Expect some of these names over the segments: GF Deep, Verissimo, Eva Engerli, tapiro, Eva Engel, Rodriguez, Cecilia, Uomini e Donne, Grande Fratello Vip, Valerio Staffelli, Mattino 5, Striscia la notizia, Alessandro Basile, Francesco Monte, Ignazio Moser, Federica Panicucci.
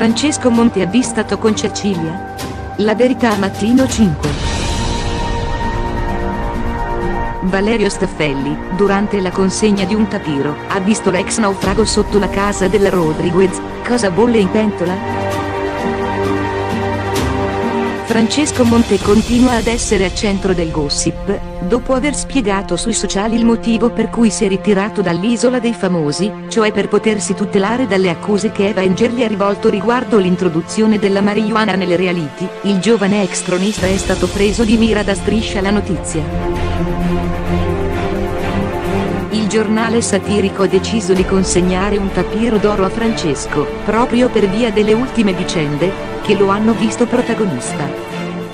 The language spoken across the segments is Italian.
Francesco Monte avvistato con Cecilia. La verità a Mattino 5. Valerio Staffelli, durante la consegna di un tapiro, ha visto l'ex naufrago sotto la casa della Rodriguez. Cosa bolle in pentola? Francesco Monte continua ad essere al centro del gossip, dopo aver spiegato sui sociali il motivo per cui si è ritirato dall'Isola dei Famosi, cioè per potersi tutelare dalle accuse che Eva Engerli ha rivolto riguardo l'introduzione della marijuana nelle reality. Il giovane ex cronista è stato preso di mira da Striscia la notizia. Il giornale satirico ha deciso di consegnare un tapiro d'oro a Francesco, proprio per via delle ultime vicende, che lo hanno visto protagonista.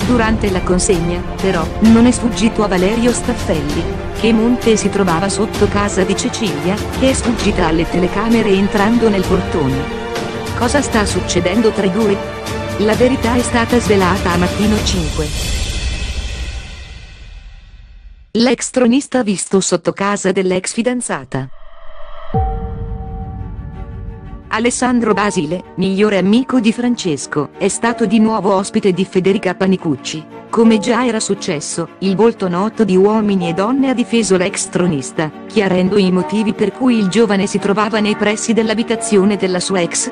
Durante la consegna, però, non è sfuggito a Valerio Staffelli, che Monte si trovava sotto casa di Cecilia, che è sfuggita alle telecamere entrando nel portone. Cosa sta succedendo tra i due? La verità è stata svelata a Mattino 5. L'ex tronista visto sotto casa dell'ex fidanzata. Alessandro Basile, migliore amico di Francesco, è stato di nuovo ospite di Federica Panicucci. Come già era successo, il volto noto di Uomini e Donne ha difeso l'ex tronista, chiarendo i motivi per cui il giovane si trovava nei pressi dell'abitazione della sua ex.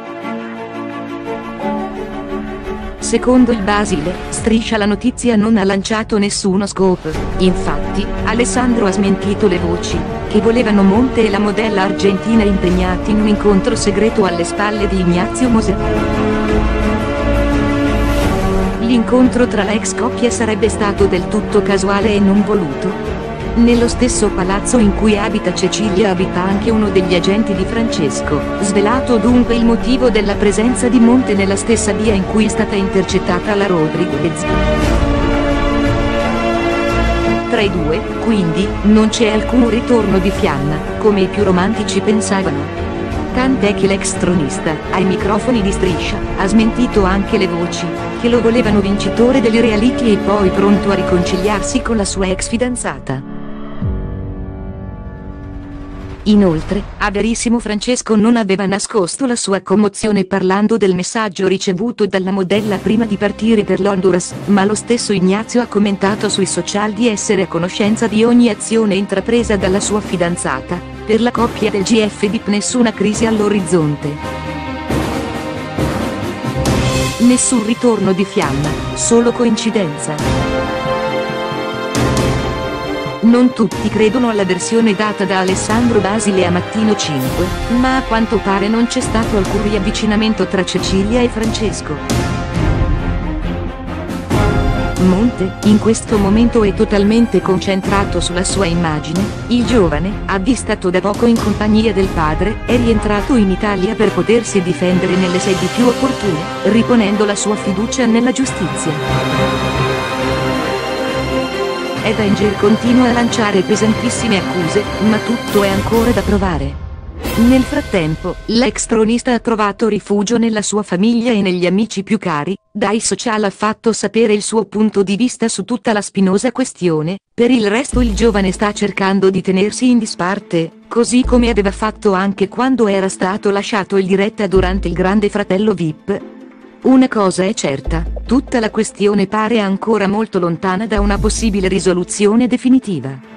Secondo il Basile, Striscia la notizia non ha lanciato nessuno scoop. Infatti, Alessandro ha smentito le voci che volevano Monte e la modella argentina impegnati in un incontro segreto alle spalle di Ignazio Moser. L'incontro tra l'ex coppia sarebbe stato del tutto casuale e non voluto. Nello stesso palazzo in cui abita Cecilia abita anche uno degli agenti di Francesco, svelato dunque il motivo della presenza di Monte nella stessa via in cui è stata intercettata la Rodriguez. Tra i due, quindi, non c'è alcun ritorno di fiamma, come i più romantici pensavano. Tant'è che l'ex tronista, ai microfoni di Striscia, ha smentito anche le voci che lo volevano vincitore delle reality e poi pronto a riconciliarsi con la sua ex fidanzata. Inoltre, a Verissimo Francesco non aveva nascosto la sua commozione parlando del messaggio ricevuto dalla modella prima di partire per l'Honduras, ma lo stesso Ignazio ha commentato sui social di essere a conoscenza di ogni azione intrapresa dalla sua fidanzata. Per la coppia del GF Deep nessuna crisi all'orizzonte. Nessun ritorno di fiamma, solo coincidenza. Non tutti credono alla versione data da Alessandro Basile a Mattino 5, ma a quanto pare non c'è stato alcun riavvicinamento tra Cecilia e Francesco. Monte, in questo momento è totalmente concentrato sulla sua immagine. Il giovane, avvistato da poco in compagnia del padre, è rientrato in Italia per potersi difendere nelle sedi più opportune, riponendo la sua fiducia nella giustizia. Eva Engel continua a lanciare pesantissime accuse, ma tutto è ancora da provare. Nel frattempo, l'ex tronista ha trovato rifugio nella sua famiglia e negli amici più cari. Dai social ha fatto sapere il suo punto di vista su tutta la spinosa questione. Per il resto il giovane sta cercando di tenersi in disparte, così come aveva fatto anche quando era stato lasciato in diretta durante il Grande Fratello Vip. Una cosa è certa, tutta la questione pare ancora molto lontana da una possibile risoluzione definitiva.